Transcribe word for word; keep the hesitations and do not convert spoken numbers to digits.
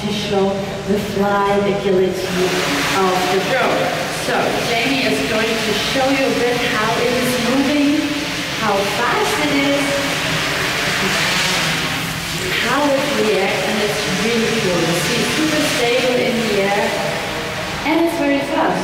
competition, the fly, the agility of the drone. So Jamie is going to show you a bit how it is moving, how fast